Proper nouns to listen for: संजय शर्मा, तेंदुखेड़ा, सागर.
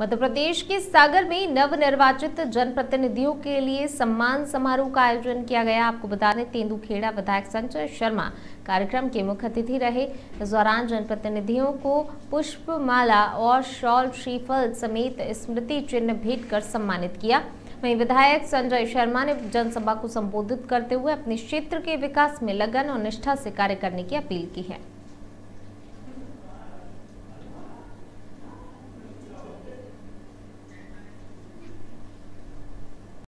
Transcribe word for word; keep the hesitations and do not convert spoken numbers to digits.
मध्य प्रदेश के सागर में नवनिर्वाचित जनप्रतिनिधियों के लिए सम्मान समारोह का आयोजन किया गया। आपको बता दें, तेंदुखेड़ा विधायक संजय शर्मा कार्यक्रम के मुख्य अतिथि रहे। इस दौरान जनप्रतिनिधियों को पुष्पमाला और शॉल श्रीफल समेत स्मृति चिन्ह भेंट कर सम्मानित किया। वहीं विधायक संजय शर्मा ने जनसभा को संबोधित करते हुए अपने क्षेत्र के विकास में लगन और निष्ठा से कार्य करने की अपील की है।